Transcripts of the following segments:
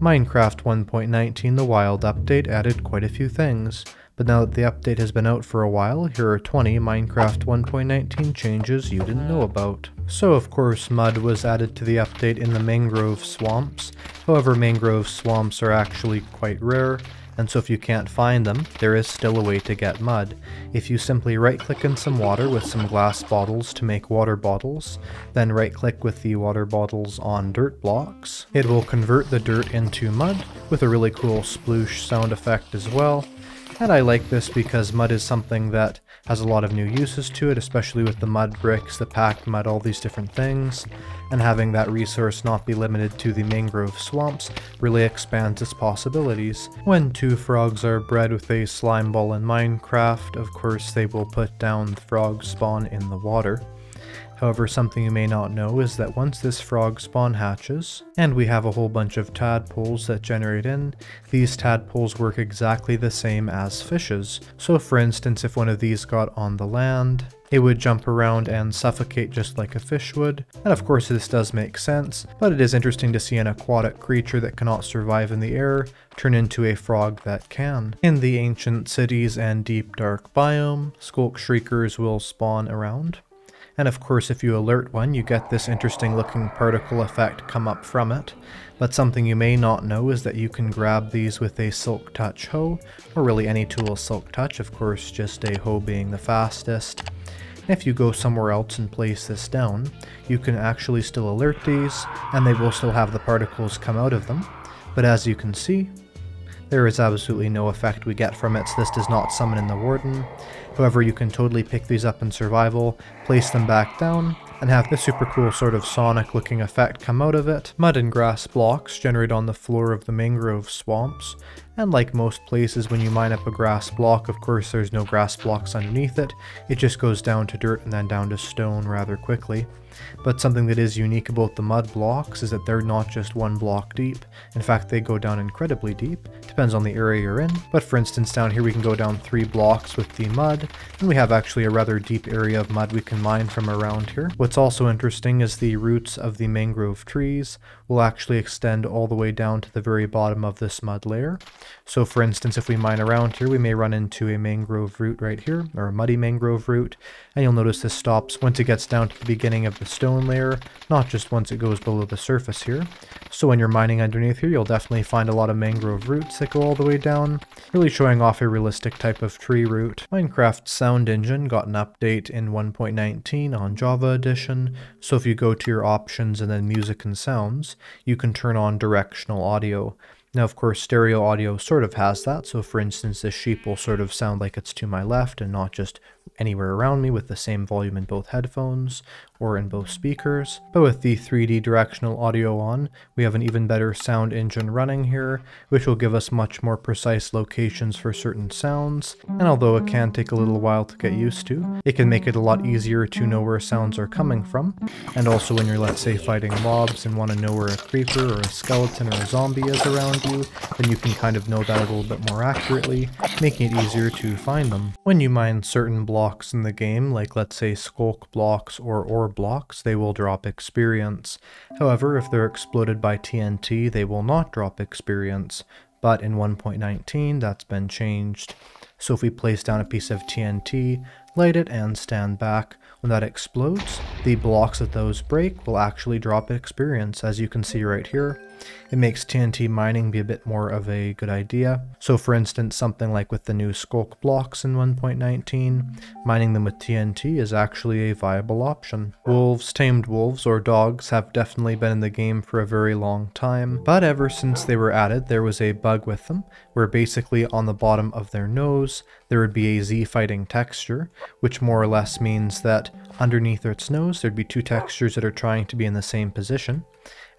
Minecraft 1.19 The Wild update added quite a few things, but now that the update has been out for a while, here are 20 Minecraft 1.19 changes you didn't know about. So of course mud was added to the update in the mangrove swamps. However, mangrove swamps are actually quite rare, and so if you can't find them, there is still a way to get mud. If you simply right-click in some water with some glass bottles to make water bottles, then right-click with the water bottles on dirt blocks, it will convert the dirt into mud with a really cool sploosh sound effect as well. And I like this because mud is something that has a lot of new uses to it, especially with the mud bricks, the packed mud, all these different things, and having that resource not be limited to the mangrove swamps really expands its possibilities. When two frogs are bred with a slime ball in Minecraft, of course they will put down the frog spawn in the water. However, something you may not know is that once this frog spawn hatches, and we have a whole bunch of tadpoles that generate in, these tadpoles work exactly the same as fishes. So for instance, if one of these got on the land, it would jump around and suffocate just like a fish would. And of course this does make sense, but it is interesting to see an aquatic creature that cannot survive in the air turn into a frog that can. In the ancient cities and deep dark biome, Sculk Shriekers will spawn around. And of course if you alert one, you get this interesting looking particle effect come up from it. But something you may not know is that you can grab these with a Silk Touch hoe, or really any tool Silk Touch, of course just a hoe being the fastest. And if you go somewhere else and place this down, you can actually still alert these, and they will still have the particles come out of them. But as you can see, there is absolutely no effect we get from it, so this does not summon in the Warden. However, you can totally pick these up in survival, place them back down, and have this super cool sort of sonic looking effect come out of it. Mud and grass blocks generate on the floor of the mangrove swamps, and like most places when you mine up a grass block, of course there's no grass blocks underneath it, it just goes down to dirt and then down to stone rather quickly. But something that is unique about the mud blocks is that they're not just one block deep, in fact they go down incredibly deep, depends on the area you're in, but for instance down here we can go down 3 blocks with the mud, and we have actually a rather deep area of mud we can mine from around here. What's also interesting is the roots of the mangrove trees will actually extend all the way down to the very bottom of this mud layer. So for instance, if we mine around here, we may run into a mangrove root right here, or a muddy mangrove root, and you'll notice this stops once it gets down to the beginning of the stone layer, not just once it goes below the surface here. So when you're mining underneath here, you'll definitely find a lot of mangrove roots that go all the way down, really showing off a realistic type of tree root. Minecraft's sound engine got an update in 1.19 on Java edition, so if you go to your options and then music and sounds, you can turn on directional audio. Now of course stereo audio sort of has that, so for instance this sheep will sort of sound like it's to my left and not just anywhere around me with the same volume in both headphones or in both speakers. But with the 3D directional audio on, we have an even better sound engine running here, which will give us much more precise locations for certain sounds, and although it can take a little while to get used to, it can make it a lot easier to know where sounds are coming from. And also when you're, let's say, fighting mobs and want to know where a creeper or a skeleton or a zombie is around you, then you can kind of know that a little bit more accurately, making it easier to find them. When you mine certain blocks in the game, like let's say Sculk blocks or blocks, they will drop experience. However, if they're exploded by TNT, they will not drop experience, but in 1.19 that's been changed. So if we place down a piece of TNT, light it, and stand back, when that explodes, the blocks that those break will actually drop experience, as you can see right here. It makes TNT mining be a bit more of a good idea. So for instance, something like with the new Sculk blocks in 1.19, mining them with TNT is actually a viable option. Wolves, tamed wolves, or dogs have definitely been in the game for a very long time, but ever since they were added there was a bug with them, where basically on the bottom of their nose there would be a Z-Fighting texture, which more or less means that underneath its nose there'd be 2 textures that are trying to be in the same position.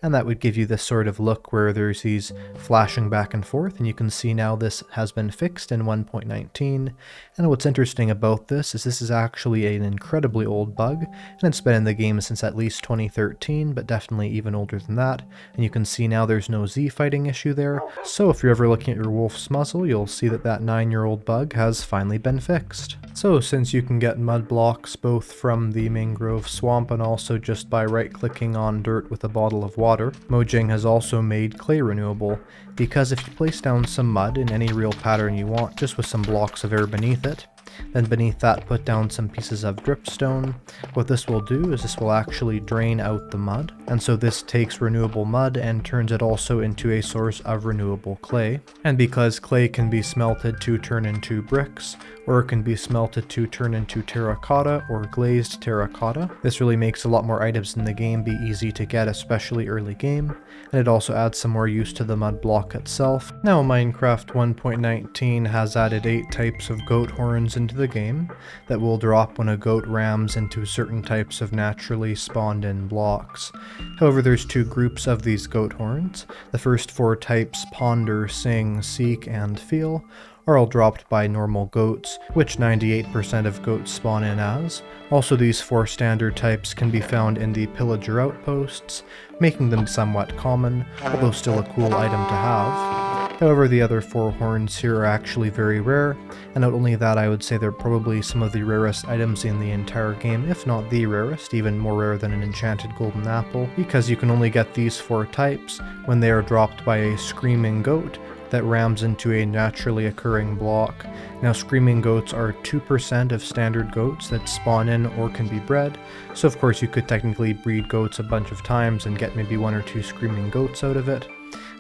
And that would give you this sort of look where there's these flashing back and forth, and you can see now this has been fixed in 1.19. And what's interesting about this is actually an incredibly old bug, and it's been in the game since at least 2013, but definitely even older than that. And you can see now there's no Z-Fighting issue there, so if you're ever looking at your wolf's muzzle, you'll see that that 9-year-old bug has finally been fixed. So since you can get mud blocks both from the mangrove swamp and also just by right-clicking on dirt with a bottle of water water, Mojang has also made clay renewable, because if you place down some mud in any real pattern you want just with some blocks of air beneath it, then beneath that put down some pieces of dripstone. What this will do is this will actually drain out the mud, and so this takes renewable mud and turns it also into a source of renewable clay. And because clay can be smelted to turn into bricks, or it can be smelted to turn into terracotta or glazed terracotta, this really makes a lot more items in the game be easy to get, especially early game, and it also adds some more use to the mud block itself. Now Minecraft 1.19 has added 8 types of goat horns into the game that will drop when a goat rams into certain types of naturally spawned in blocks. However, there's 2 groups of these goat horns. The first 4 types, ponder, sing, seek, and feel, are all dropped by normal goats, which 98% of goats spawn in as. Also, these 4 standard types can be found in the pillager outposts, making them somewhat common, although still a cool item to have. However, the other 4 horns here are actually very rare, and not only that, I would say they're probably some of the rarest items in the entire game, if not the rarest, even more rare than an enchanted golden apple, because you can only get these 4 types when they are dropped by a screaming goat that rams into a naturally occurring block. Now, screaming goats are 2% of standard goats that spawn in or can be bred, so of course you could technically breed goats a bunch of times and get maybe 1 or 2 screaming goats out of it.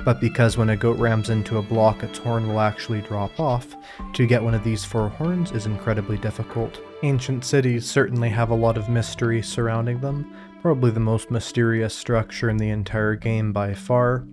But because when a goat rams into a block, its horn will actually drop off, to get one of these 4 horns is incredibly difficult. Ancient cities certainly have a lot of mystery surrounding them, probably the most mysterious structure in the entire game by far.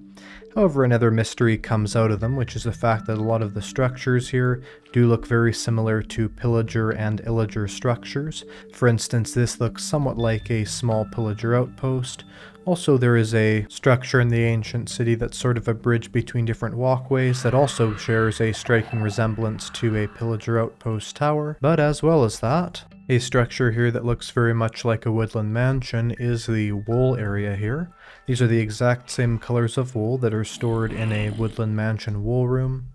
However, another mystery comes out of them, which is the fact that a lot of the structures here do look very similar to pillager and illager structures. For instance, this looks somewhat like a small pillager outpost. Also, there is a structure in the ancient city that's sort of a bridge between different walkways that also shares a striking resemblance to a pillager outpost tower. But as well as that, a structure here that looks very much like a woodland mansion is the wool area here. These are the exact same colors of wool that are stored in a woodland mansion wool room.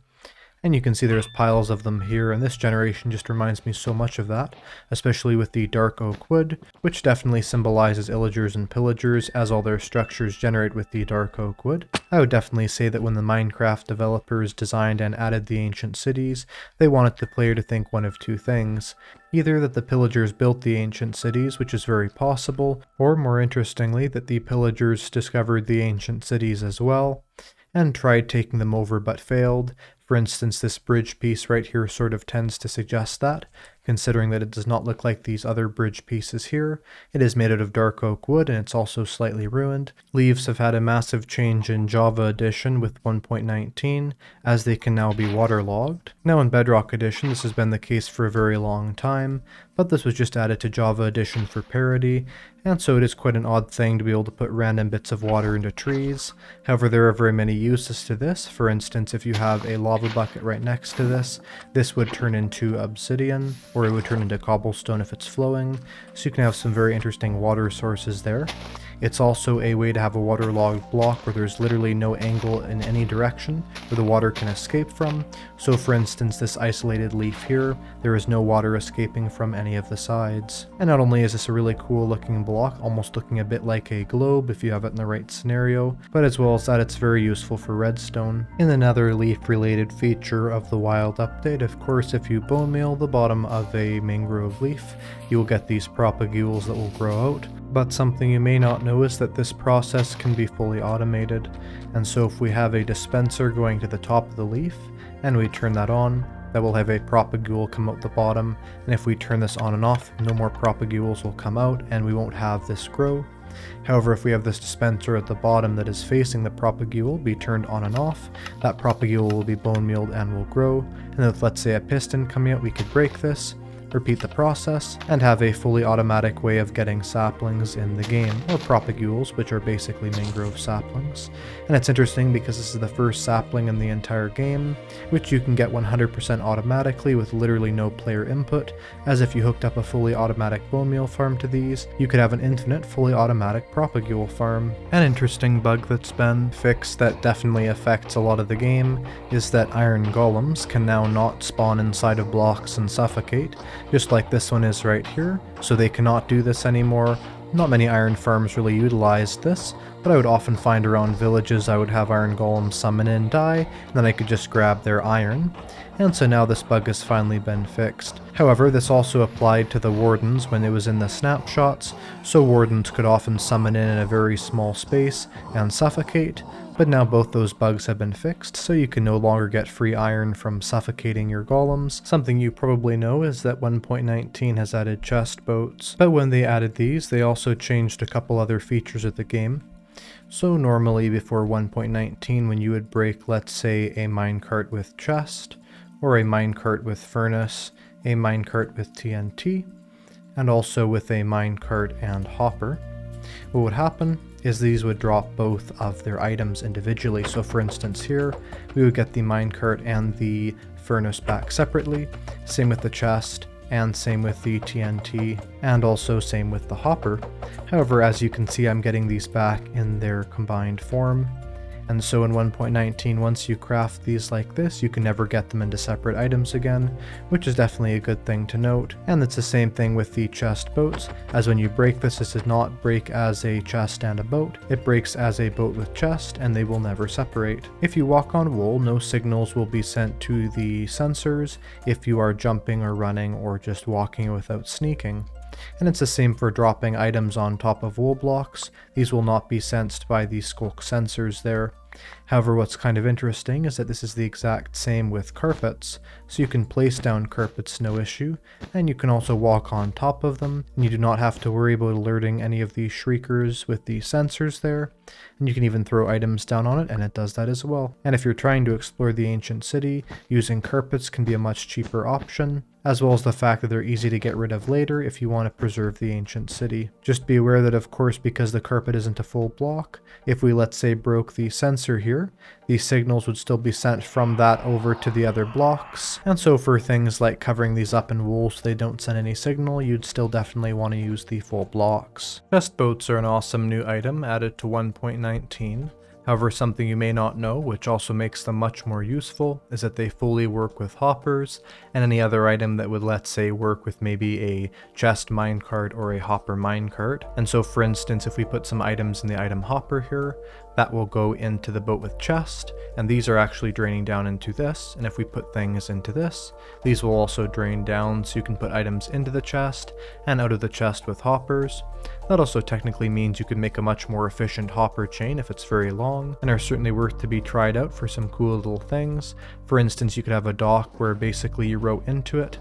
And you can see there's piles of them here, and this generation just reminds me so much of that, especially with the dark oak wood, which definitely symbolizes illagers and pillagers, as all their structures generate with the dark oak wood. I would definitely say that when the Minecraft developers designed and added the ancient cities, they wanted the player to think one of 2 things. Either that the pillagers built the ancient cities, which is very possible, or more interestingly, that the pillagers discovered the ancient cities as well, and tried taking them over but failed. For instance, this bridge piece right here sort of tends to suggest that, considering that it does not look like these other bridge pieces here. It is made out of dark oak wood, and it's also slightly ruined. Leaves have had a massive change in Java Edition with 1.19, as they can now be waterlogged. Now in Bedrock Edition, this has been the case for a very long time, but this was just added to Java Edition for parity, and so it is quite an odd thing to be able to put random bits of water into trees. However, there are very many uses to this. For instance, if you have a lava bucket right next to this, this would turn into obsidian, or it would turn into cobblestone if it's flowing, so you can have some very interesting water sources there. It's also a way to have a waterlogged block where there's literally no angle in any direction where the water can escape from. So for instance, this isolated leaf here, there is no water escaping from any of the sides. And not only is this a really cool looking block, almost looking a bit like a globe if you have it in the right scenario, but as well as that, it's very useful for redstone. In another leaf related feature of the wild update, of course, if you bone meal the bottom of a mangrove leaf, you will get these propagules that will grow out. But something you may not know is that this process can be fully automated, and so if we have a dispenser going to the top of the leaf and we turn that on, that will have a propagule come out the bottom, and if we turn this on and off, no more propagules will come out and we won't have this grow. However, if we have this dispenser at the bottom that is facing the propagule be turned on and off, that propagule will be bone mealed and will grow, and with, let's say, a piston coming out, we could break this, repeat the process, and have a fully automatic way of getting saplings in the game, or propagules, which are basically mangrove saplings. And it's interesting because this is the first sapling in the entire game, which you can get 100% automatically with literally no player input, as if you hooked up a fully automatic bone meal farm to these, you could have an infinite fully automatic propagule farm. An interesting bug that's been fixed that definitely affects a lot of the game is that iron golems can now not spawn inside of blocks and suffocate, just like this one is right here, so they cannot do this anymore. Not many iron farms really utilized this, but I would often find around villages I would have iron golems summon and die, and then I could just grab their iron. And so now this bug has finally been fixed. However, this also applied to the wardens when it was in the snapshots, so wardens could often summon in a very small space and suffocate, but now both those bugs have been fixed, so you can no longer get free iron from suffocating your golems. Something you probably know is that 1.19 has added chest boats, but when they added these, they also changed a couple other features of the game. So normally before 1.19, when you would break, let's say, a minecart with chest, or a minecart with furnace, a minecart with TNT, and also with a minecart and hopper, what would happen is these would drop both of their items individually. So for instance here, we would get the minecart and the furnace back separately, same with the chest, and same with the TNT, and also same with the hopper. However, as you can see, I'm getting these back in their combined form. And so in 1.19, once you craft these like this, you can never get them into separate items again, which is definitely a good thing to note. And it's the same thing with the chest boats, as when you break this, this does not break as a chest and a boat. It breaks as a boat with chest, and they will never separate. If you walk on wool, no signals will be sent to the sensors if you are jumping or running or just walking without sneaking. And it's the same for dropping items on top of wool blocks. These will not be sensed by the Sculk sensors there. However, what's kind of interesting is that this is the exact same with carpets, so you can place down carpets no issue, and you can also walk on top of them, and you do not have to worry about alerting any of the shriekers with the sensors there, and you can even throw items down on it, and it does that as well. And if you're trying to explore the ancient city, using carpets can be a much cheaper option, as well as the fact that they're easy to get rid of later if you want to preserve the ancient city. Just be aware that, of course, because the carpet isn't a full block, if we, let's say, broke the sensor here, the signals would still be sent from that over to the other blocks. And so for things like covering these up in wool so they don't send any signal, you'd still definitely want to use the full blocks. Chest boats are an awesome new item added to 1.19. However, something you may not know, which also makes them much more useful, is that they fully work with hoppers and any other item that would, let's say, work with maybe a chest minecart or a hopper minecart. And so for instance, if we put some items in the item hopper here, that will go into the boat with chest, and these are actually draining down into this, and if we put things into this, these will also drain down, so you can put items into the chest and out of the chest with hoppers. That also technically means you could make a much more efficient hopper chain if it's very long, and are certainly worth to be tried out for some cool little things. For instance, you could have a dock where basically you row into it,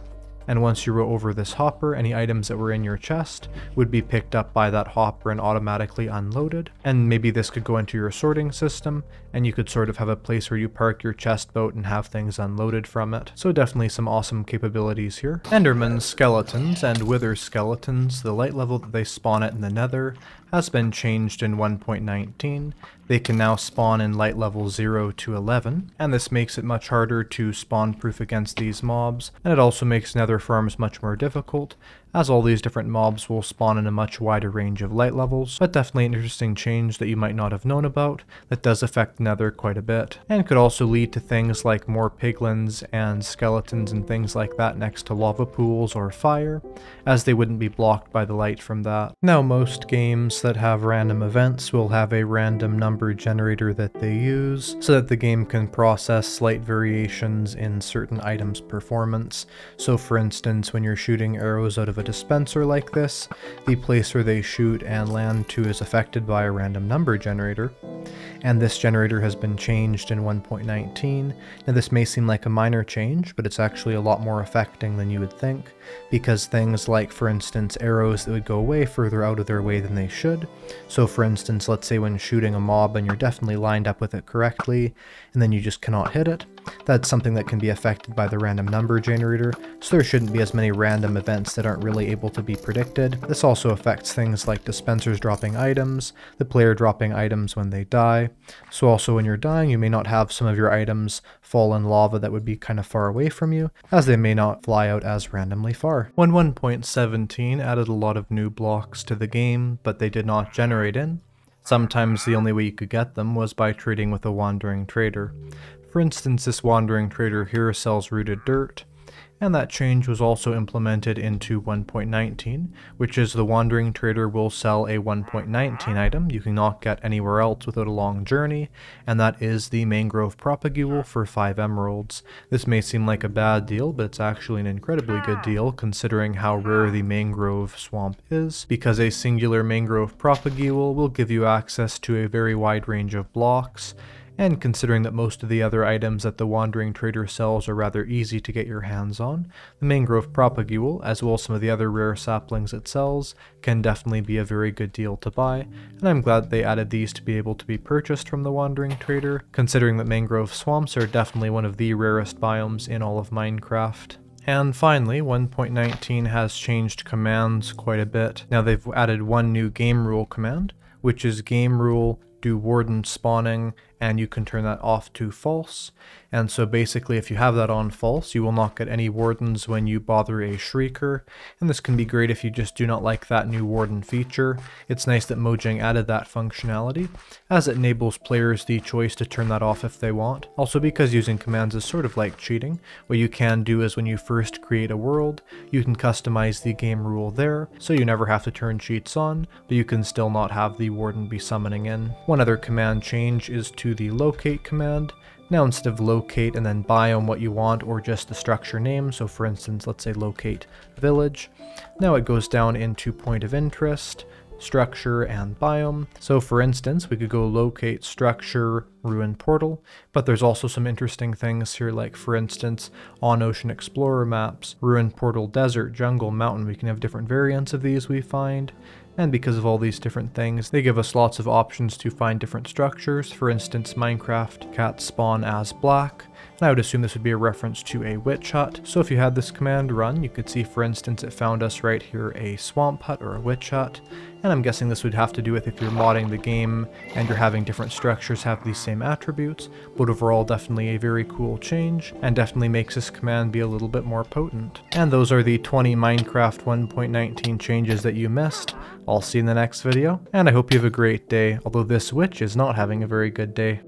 and once you row over this hopper, any items that were in your chest would be picked up by that hopper and automatically unloaded. And maybe this could go into your sorting system, and you could sort of have a place where you park your chest boat and have things unloaded from it. So definitely some awesome capabilities here. Enderman skeletons and wither skeletons, the light level that they spawn at in the Nether, has been changed in 1.19. They can now spawn in light level 0 to 11, and this makes it much harder to spawn proof against these mobs, and it also makes Nether farms much more difficult, as all these different mobs will spawn in a much wider range of light levels. But definitely an interesting change that you might not have known about, that does affect Nether quite a bit, and could also lead to things like more piglins and skeletons and things like that next to lava pools or fire, as they wouldn't be blocked by the light from that. Now most games that have random events will have a random number generator that they use, so that the game can process slight variations in certain items' performance. So for instance, when you're shooting arrows out of a dispenser like this, the place where they shoot and land to is affected by a random number generator, and this generator has been changed in 1.19. Now this may seem like a minor change, but it's actually a lot more affecting than you would think, because things like, for instance, arrows that would go way further out of their way than they should. So for instance, let's say when shooting a mob and you're definitely lined up with it correctly, and then you just cannot hit it, that's something that can be affected by the random number generator, so there shouldn't be as many random events that aren't really able to be predicted. This also affects things like dispensers dropping items, the player dropping items when they die, so also when you're dying you may not have some of your items fall in lava that would be kind of far away from you, as they may not fly out as randomly far. When 1.17 added a lot of new blocks to the game, but they did not generate in. Sometimes the only way you could get them was by trading with a wandering trader. For instance, this wandering trader here sells rooted dirt, and that change was also implemented into 1.19, which is the Wandering Trader will sell a 1.19 item you cannot get anywhere else without a long journey, and that is the Mangrove Propagule for 5 emeralds. This may seem like a bad deal, but it's actually an incredibly good deal considering how rare the Mangrove Swamp is, because a singular Mangrove Propagule will give you access to a very wide range of blocks, and considering that most of the other items that the Wandering Trader sells are rather easy to get your hands on, the Mangrove Propagule, as well as some of the other rare saplings it sells, can definitely be a very good deal to buy, and I'm glad they added these to be able to be purchased from the Wandering Trader, considering that mangrove swamps are definitely one of the rarest biomes in all of Minecraft. And finally, 1.19 has changed commands quite a bit. Now they've added one new game rule command, which is game rule do warden spawning, and you can turn that off to false. And so basically if you have that on false, you will not get any wardens when you bother a shrieker, and this can be great if you just do not like that new warden feature. It's nice that Mojang added that functionality, as it enables players the choice to turn that off if they want. Also, because using commands is sort of like cheating, what you can do is when you first create a world, you can customize the game rule there, so you never have to turn cheats on, but you can still not have the warden be summoning in. One other command change is to the locate command. Now instead of locate and then biome what you want or just the structure name, so for instance let's say locate village, now it goes down into point of interest, structure, and biome. So for instance we could go locate structure ruin portal, but there's also some interesting things here, like for instance on ocean explorer maps, ruin portal, desert, jungle, mountain, we can have different variants of these we find. And because of all these different things, they give us lots of options to find different structures. For instance, Minecraft, cats spawn as black, and I would assume this would be a reference to a witch hut. So if you had this command run, you could see, for instance, it found us right here a swamp hut or a witch hut. And I'm guessing this would have to do with if you're modding the game and you're having different structures have these same attributes, but overall definitely a very cool change, and definitely makes this command be a little bit more potent. And those are the 20 Minecraft 1.19 changes that you missed. I'll see you in the next video, and I hope you have a great day, although this witch is not having a very good day.